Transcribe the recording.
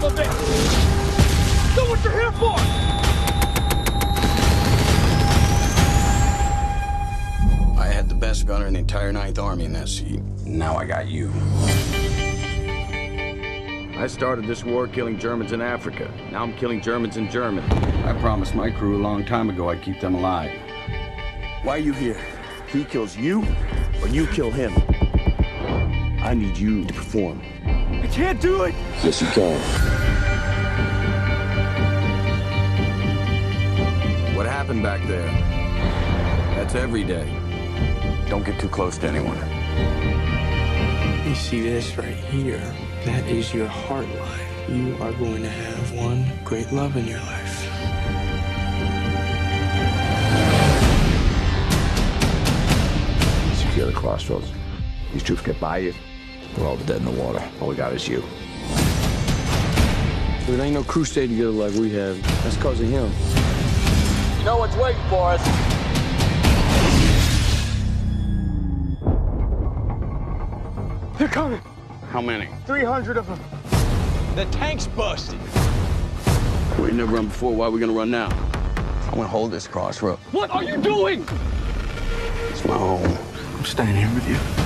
son of a bitch! Know what you're here for! I had the best gunner in the entire 9th Army in that seat. Now I got you. I started this war killing Germans in Africa. Now I'm killing Germans in Germany. I promised my crew a long time ago I'd keep them alive. Why are you here? He kills you, or you kill him. I need you to perform. I can't do it! Yes, you can. What happened back there? That's every day. Don't get too close to anyone. You see this right here? That is your heart line. You are going to have one great love in your life. Secure the crossroads. These troops get by you, we're all dead in the water. All we got is you. There ain't no crusade together like we have. That's because of him. You know what's waiting for us. They're coming. How many? 300 of them. The tank's busted. We never run before. Why are we gonna run now? I want to hold this crossroad. What are you doing? It's my home. I'm staying here with you.